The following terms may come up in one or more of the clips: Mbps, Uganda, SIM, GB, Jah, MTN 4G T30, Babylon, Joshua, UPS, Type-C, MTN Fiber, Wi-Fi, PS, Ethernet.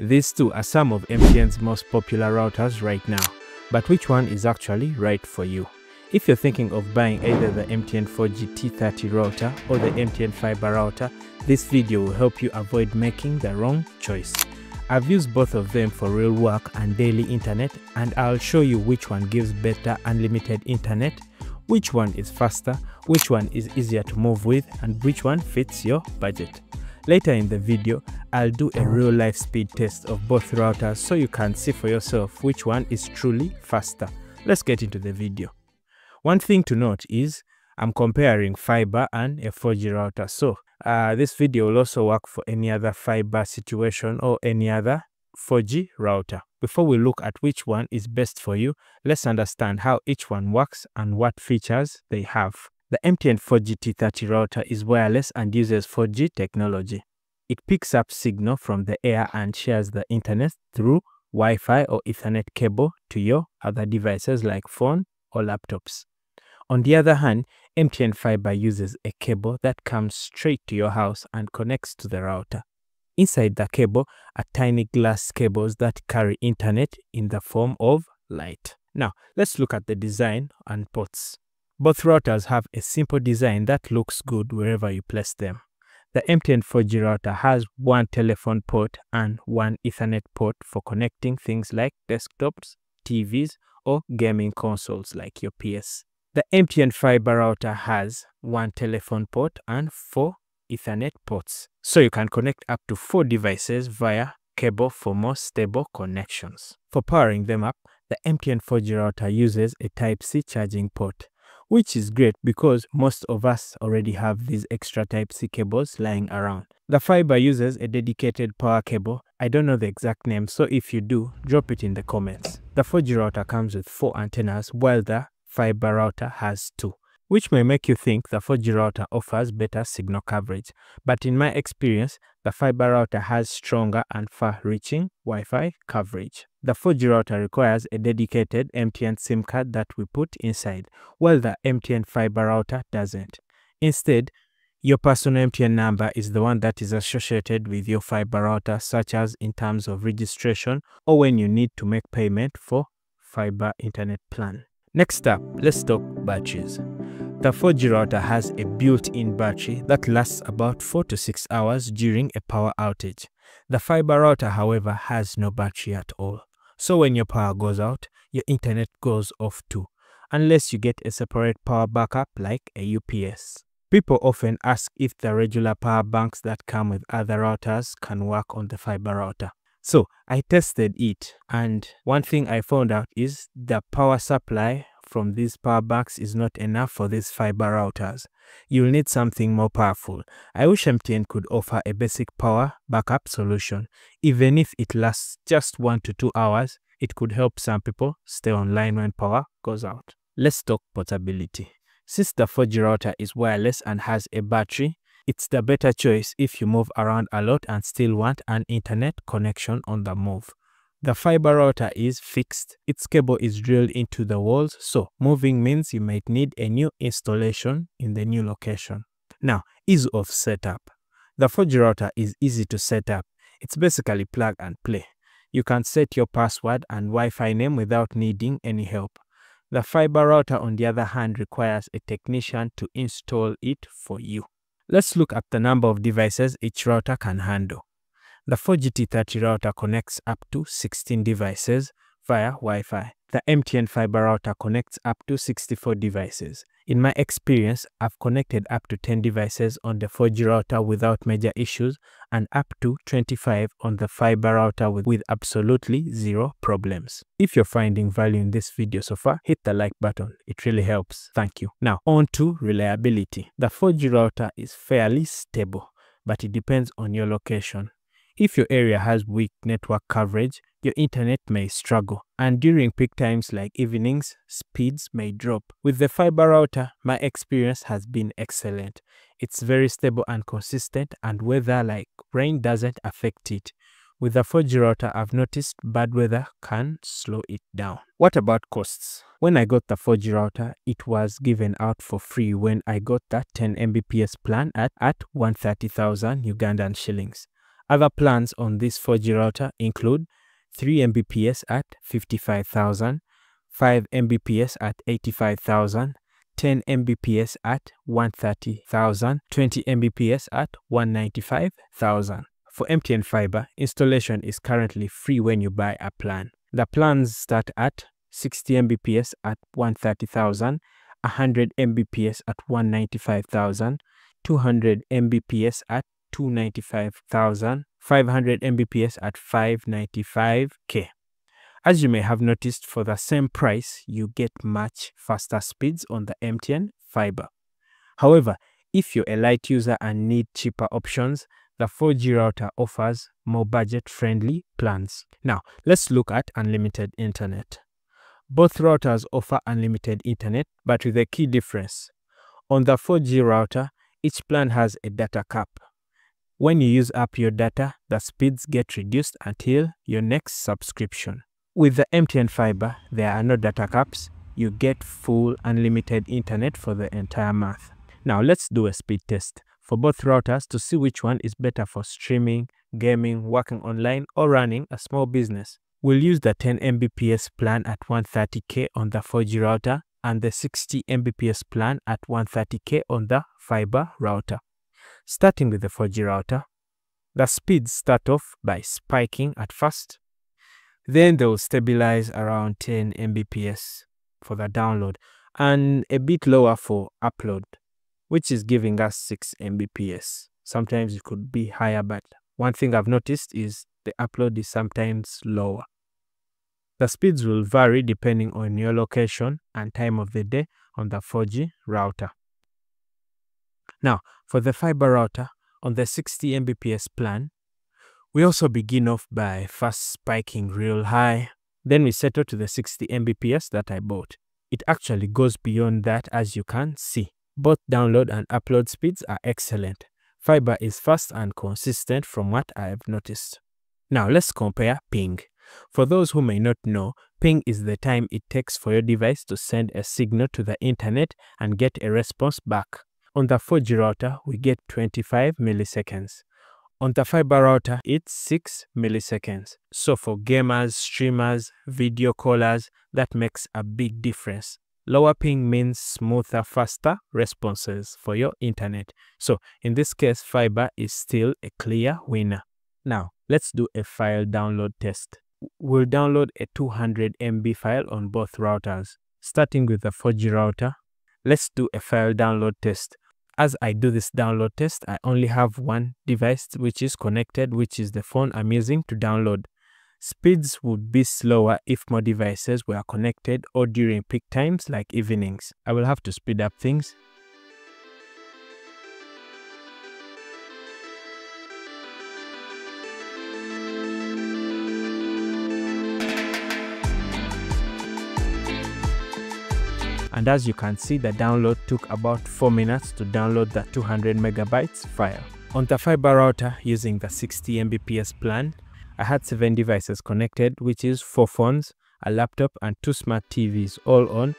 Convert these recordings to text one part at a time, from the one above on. These two are some of MTN's most popular routers right now, but which one is actually right for you? If you're thinking of buying either the MTN 4G T30 router or the MTN Fiber router, this video will help you avoid making the wrong choice. I've used both of them for real work and daily internet, and I'll show you which one gives better unlimited internet, which one is faster, which one is easier to move with, and which one fits your budget. Later in the video, I'll do a real-life speed test of both routers so you can see for yourself which one is truly faster. Let's get into the video. One thing to note is I'm comparing fiber and a 4G router, so this video will also work for any other fiber situation or any other 4G router. Before we look at which one is best for you, let's understand how each one works and what features they have. The MTN 4G T30 router is wireless and uses 4G technology. It picks up signal from the air and shares the internet through Wi-Fi or Ethernet cable to your other devices like phone or laptops. On the other hand, MTN Fiber uses a cable that comes straight to your house and connects to the router. Inside the cable are tiny glass cables that carry internet in the form of light. Now, let's look at the design and ports. Both routers have a simple design that looks good wherever you place them. The MTN 4G router has one telephone port and one Ethernet port for connecting things like desktops, TVs, or gaming consoles like your PS. The MTN Fiber router has one telephone port and four Ethernet ports, so you can connect up to four devices via cable for more stable connections. For powering them up, the MTN 4G router uses a Type-C charging port, which is great because most of us already have these extra Type-C cables lying around. The Fiber uses a dedicated power cable. I don't know the exact name, so if you do, drop it in the comments. The 4G router comes with four antennas, while the Fiber router has two, which may make you think the 4G router offers better signal coverage. But in my experience, the Fiber router has stronger and far-reaching Wi-Fi coverage. The 4G router requires a dedicated MTN SIM card that we put inside, while the MTN Fiber router doesn't. Instead, your personal MTN number is the one that is associated with your Fiber router, such as in terms of registration or when you need to make payment for fiber internet plan. Next up, let's talk batteries. The 4G router has a built-in battery that lasts about 4 to 6 hours during a power outage. The Fiber router, however, has no battery at all. So when your power goes out, your internet goes off too, unless you get a separate power backup like a UPS. People often ask if the regular power banks that come with other routers can work on the Fiber router. So I tested it, and one thing I found out is the power supply from these power banks is not enough for these Fiber routers. You'll need something more powerful. I wish MTN could offer a basic power backup solution. Even if it lasts just 1 to 2 hours, it could help some people stay online when power goes out. Let's talk portability. Since the 4G router is wireless and has a battery, it's the better choice if you move around a lot and still want an internet connection on the move. The Fiber router is fixed. Its cable is drilled into the walls, so moving means you might need a new installation in the new location. Now, ease of setup. The 4G router is easy to set up. It's basically plug and play. You can set your password and Wi-Fi name without needing any help. The Fiber router, on the other hand, requires a technician to install it for you. Let's look at the number of devices each router can handle. The 4G T30 router connects up to 16 devices via Wi-Fi. The MTN Fiber router connects up to 64 devices. In my experience, I've connected up to 10 devices on the 4G router without major issues and up to 25 on the Fiber router with absolutely zero problems. If you're finding value in this video so far, hit the like button. It really helps. Thank you. Now, on to reliability. The 4G router is fairly stable, but it depends on your location. If your area has weak network coverage, your internet may struggle, and during peak times like evenings, speeds may drop. With the Fiber router, my experience has been excellent. It's very stable and consistent, and weather like rain doesn't affect it. With the 4G router, I've noticed bad weather can slow it down. What about costs? When I got the 4G router, it was given out for free when I got that 10 Mbps plan at 130,000 Ugandan shillings. Other plans on this 4G router include 3 Mbps at 55,000, 5 Mbps at 85,000, 10 Mbps at 130,000, 20 Mbps at 195,000. For MTN Fiber, installation is currently free when you buy a plan. The plans start at 60 Mbps at 130,000, 100 Mbps at 195,000, 200 Mbps at 295,000, 500 Mbps at 595k. As you may have noticed, for the same price, you get much faster speeds on the MTN Fiber. However, if you're a light user and need cheaper options, the 4G router offers more budget-friendly plans. Now, let's look at unlimited internet. Both routers offer unlimited internet, but with a key difference. On the 4G router, each plan has a data cap. When you use up your data, the speeds get reduced until your next subscription. With the MTN Fiber, there are no data caps. You get full unlimited internet for the entire month. Now let's do a speed test for both routers to see which one is better for streaming, gaming, working online, or running a small business. We'll use the 10 Mbps plan at 130k on the 4G router and the 60 Mbps plan at 130k on the fiber router. Starting with the 4G router, the speeds start off by spiking at first. Then they will stabilize around 10 Mbps for the download and a bit lower for upload, which is giving us 6 Mbps. Sometimes it could be higher, but one thing I've noticed is the upload is sometimes lower. The speeds will vary depending on your location and time of the day on the 4G router. Now, for the fiber router on the 60 Mbps plan, we also begin off by first spiking real high. Then we settle to the 60 Mbps that I bought. It actually goes beyond that, as you can see. Both download and upload speeds are excellent. Fiber is fast and consistent from what I have noticed. Now let's compare ping. For those who may not know, ping is the time it takes for your device to send a signal to the internet and get a response back. On the 4G router, we get 25 milliseconds. On the fiber router, it's 6 milliseconds. So for gamers, streamers, video callers, that makes a big difference. Lower ping means smoother, faster responses for your internet. So in this case, fiber is still a clear winner. Now, let's do a file download test. We'll download a 200 MB file on both routers. Starting with the 4G router, let's do a file download test. As I do this download test, I only have one device which is connected, which is the phone I'm using to download. Speeds would be slower if more devices were connected or during peak times like evenings. I will have to speed up things. And as you can see, the download took about 4 minutes to download the 200 megabytes file. On the fiber router using the 60 Mbps plan, I had 7 devices connected, which is 4 phones, a laptop and 2 smart TVs all on.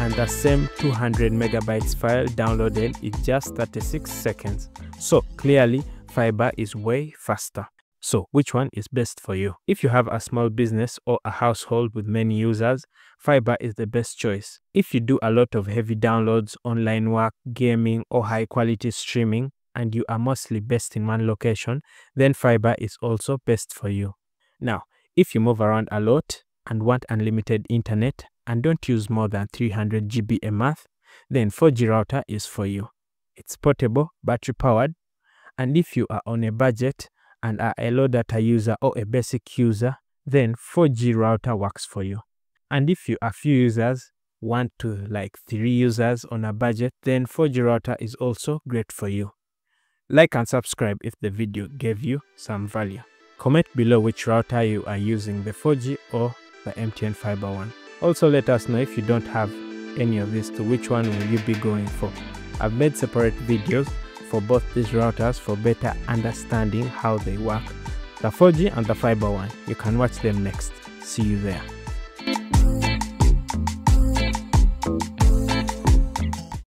And the same 200 megabytes file downloaded in just 36 seconds. So clearly, fiber is way faster. So which one is best for you? If you have a small business or a household with many users, fiber is the best choice. If you do a lot of heavy downloads, online work, gaming, or high quality streaming, and you are mostly best in one location, then fiber is also best for you. Now, if you move around a lot and want unlimited internet, and don't use more than 300 GB a month, then 4G router is for you. It's portable, battery powered, and if you are on a budget and are a low data user or a basic user, then 4G router works for you. And if you are few users, 1 to 3 users on a budget, then 4G router is also great for you. Like and subscribe if the video gave you some value. Comment below which router you are using, the 4G or the MTN Fiber one. Also, let us know if you don't have any of these, to which one will you be going for. I've made separate videos for both these routers for better understanding how they work, the 4G and the fiber one. You can watch them next. See you there.